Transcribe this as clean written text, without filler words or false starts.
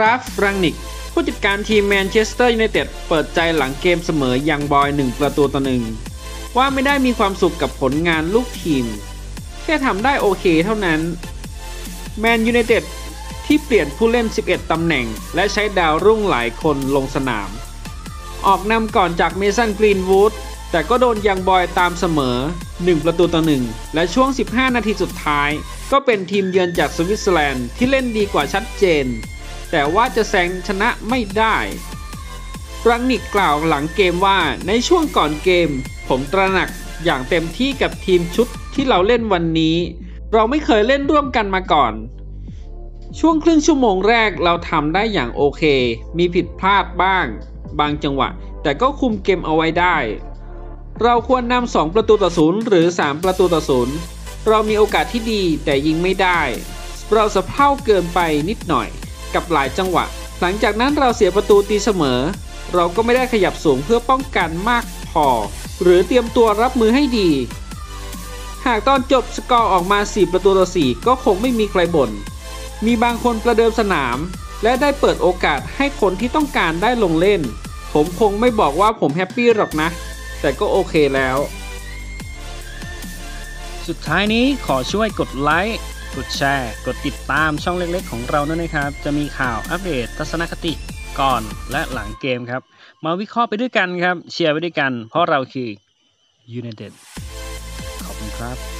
ราฟ รังนิกผู้จัดการทีมแมนเชสเตอร์ยูไนเต็ดเปิดใจหลังเกมเสมอยังบอย1-1ว่าไม่ได้มีความสุขกับผลงานลูกทีมแค่ทำได้โอเคเท่านั้นแมนยูไนเต็ดที่เปลี่ยนผู้เล่น11ตำแหน่งและใช้ดาวรุ่งหลายคนลงสนามออกนำก่อนจากเมสันกรีนวูดแต่ก็โดนยังบอยตามเสมอ1-1และช่วง15นาทีสุดท้ายก็เป็นทีมเยือนจากสวิตเซอร์แลนด์ที่เล่นดีกว่าชัดเจนแต่ว่าจะแซงชนะไม่ได้รังนิกกล่าวหลังเกมว่าในช่วงก่อนเกมผมตระหนักอย่างเต็มที่กับทีมชุดที่เราเล่นวันนี้เราไม่เคยเล่นร่วมกันมาก่อนช่วงครึ่งชั่วโมงแรกเราทำได้อย่างโอเคมีผิดพลาดบ้างบางจังหวะแต่ก็คุมเกมเอาไว้ได้เราควรนำ2-0หรือ3-0เรามีโอกาสที่ดีแต่ยิงไม่ได้เราสะเพร่าเกินไปนิดหน่อยกับหลายจังหวะหลังจากนั้นเราเสียประตูตีเสมอเราก็ไม่ได้ขยับสูงเพื่อป้องกันมากพอหรือเตรียมตัวรับมือให้ดีหากตอนจบสกอร์ออกมา4-4ก็คงไม่มีใครบ่นมีบางคนประเดิมสนามและได้เปิดโอกาสให้คนที่ต้องการได้ลงเล่นผมคงไม่บอกว่าผมแฮปปี้หรอกนะแต่ก็โอเคแล้วสุดท้ายนี้ขอช่วยกดไลค์กดแชร์กดติดตามช่องเล็กๆของเราด้วยนะครับจะมีข่าวอัปเดตทัศนคติก่อนและหลังเกมครับมาวิเคราะห์ไปด้วยกันครับเชียร์ไปด้วยกันเพราะเราคือยูไนเต็ดขอบคุณครับ